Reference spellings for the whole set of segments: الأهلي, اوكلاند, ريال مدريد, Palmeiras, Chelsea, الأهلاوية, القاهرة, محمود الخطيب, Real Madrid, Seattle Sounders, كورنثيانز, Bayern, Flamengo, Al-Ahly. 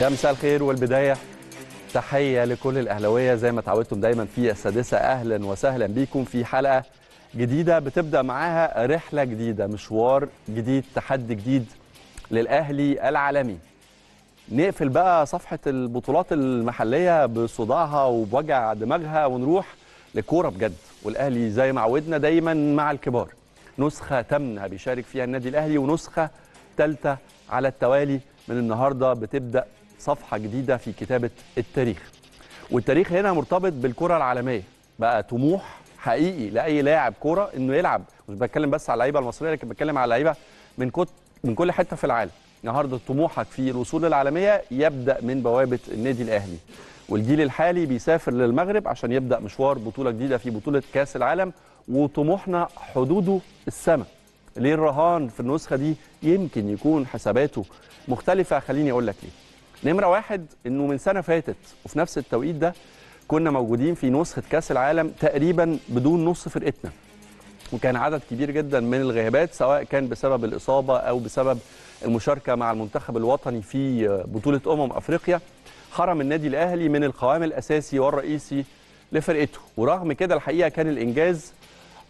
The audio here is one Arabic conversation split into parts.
يا مساء الخير والبداية تحية لكل الأهلاوية زي ما تعودتم دايما في السادسة. أهلا وسهلا بيكم في حلقة جديدة بتبدأ معاها رحلة جديدة، مشوار جديد، تحدي جديد للأهلي العالمي. نقفل بقى صفحة البطولات المحلية بصداعها وبوجع دماغها ونروح لكورة بجد، والأهلي زي ما عودنا دايما مع الكبار. نسخة تامنة بيشارك فيها النادي الأهلي ونسخة ثالثة على التوالي. من النهارده بتبدأ صفحة جديدة في كتابة التاريخ، والتاريخ هنا مرتبط بالكرة العالمية. بقى طموح حقيقي لأي لاعب كرة إنه يلعب، مش بتكلم بس على اللعيبة المصرية لكن بتكلم على لعيبة من كل حتة في العالم. النهارده طموحك في الوصول العالمية يبدأ من بوابة النادي الأهلي، والجيل الحالي بيسافر للمغرب عشان يبدأ مشوار بطولة جديدة في بطولة كأس العالم، وطموحنا حدوده السماء. ليه الرهان في النسخة دي يمكن يكون حساباته مختلفة؟ خليني أقول لك ليه. نمرة واحد، إنه من سنة فاتت وفي نفس التوقيت ده كنا موجودين في نسخة كأس العالم تقريبا بدون نص فرقتنا، وكان عدد كبير جدا من الغيابات سواء كان بسبب الإصابة أو بسبب المشاركة مع المنتخب الوطني في بطولة أفريقيا. حرم النادي الأهلي من القوام الأساسي والرئيسي لفرقته، ورغم كده الحقيقة كان الإنجاز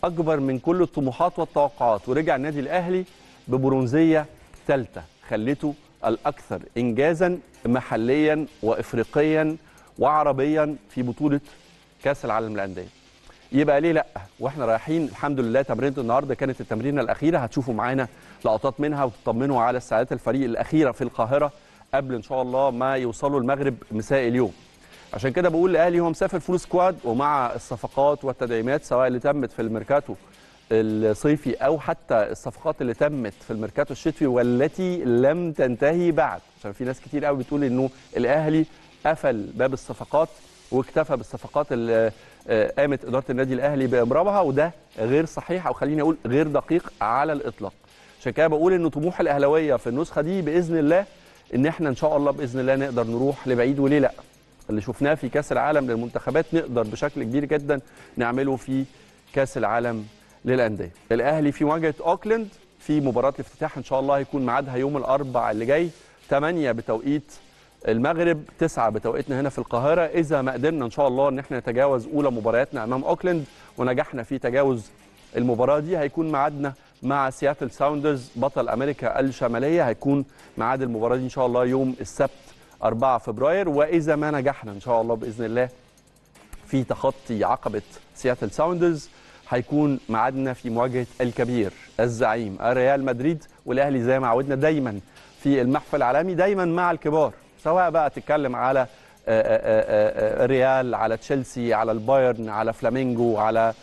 أكبر من كل الطموحات والتوقعات، ورجع النادي الأهلي ببرونزية ثالثة خلته الأكثر إنجازا محليا وإفريقيا وعربيا في بطولة كأس العالم للأندية. يبقى ليه لأ؟ وإحنا رايحين الحمد لله تمرينة النهارده كانت التمرينة الأخيرة، هتشوفوا معانا لقطات منها وتطمنوا على استعدادات الفريق الأخيرة في القاهرة قبل إن شاء الله ما يوصلوا المغرب مساء اليوم. عشان كده بقول الأهلي هو مسافر فول سكواد، ومع الصفقات والتدعيمات سواء اللي تمت في الميركاتو الصيفي أو حتى الصفقات اللي تمت في الميركاتو الشتوي والتي لم تنتهي بعد، عشان في ناس كتير قوي بتقول إنه الأهلي قفل باب الصفقات واكتفى بالصفقات اللي قامت إدارة النادي الأهلي بإمرارها، وده غير صحيح أو خليني أقول غير دقيق على الإطلاق. عشان كده بقول إنه طموح الأهلاوية في النسخة دي بإذن الله إن إحنا إن شاء الله بإذن الله نقدر نروح لبعيد، وليه لأ؟ اللي شفناه في كاس العالم للمنتخبات نقدر بشكل كبير جدا نعمله في كاس العالم للانديه. الاهلي في مواجهه اوكلاند في مباراه الافتتاح ان شاء الله هيكون ميعادها يوم الاربعاء اللي جاي 8 بتوقيت المغرب 9 بتوقيتنا هنا في القاهره، اذا ما قدرنا ان شاء الله ان احنا نتجاوز اولى مبارياتنا امام اوكلاند ونجحنا في تجاوز المباراه دي، هيكون ميعادنا مع سياتل ساوندرز بطل امريكا الشماليه، هيكون ميعاد المباراه دي ان شاء الله يوم السبت 4 فبراير، وإذا ما نجحنا إن شاء الله بإذن الله في تخطي عقبة سياتل ساوندرز هيكون ميعادنا في مواجهة الكبير الزعيم ريال مدريد. والأهلي زي ما عودنا دايما في المحفل العالمي دايما مع الكبار، سواء بقى تتكلم على ريال، على تشيلسي، على البايرن، على فلامينجو، على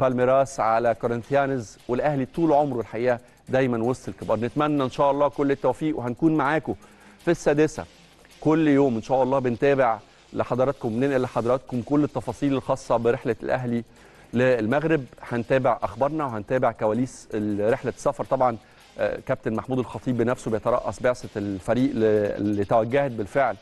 بالميراس، على كورنثيانز، والأهلي طول عمره الحقيقة دايما وسط الكبار. نتمنى إن شاء الله كل التوفيق، وهنكون معاكم في السادسة كل يوم إن شاء الله بنتابع لحضراتكم، بننقل لحضراتكم كل التفاصيل الخاصة برحلة الأهلي للمغرب. هنتابع أخبارنا وهنتابع كواليس رحلة السفر. طبعا كابتن محمود الخطيب بنفسه بيترأس بعثة الفريق اللي توجهت بالفعل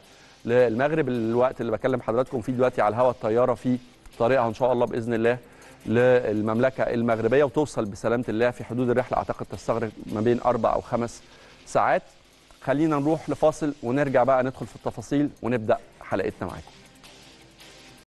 للمغرب. الوقت اللي بكلم حضراتكم فيه دلوقتي على الهواء الطيارة في طريقها إن شاء الله بإذن الله للمملكة المغربية، وتوصل بسلامة الله في حدود الرحلة أعتقد تستغرق ما بين 4 أو 5 ساعات. خلينا نروح لفاصل ونرجع بقى ندخل في التفاصيل ونبدأ حلقتنا معاكم.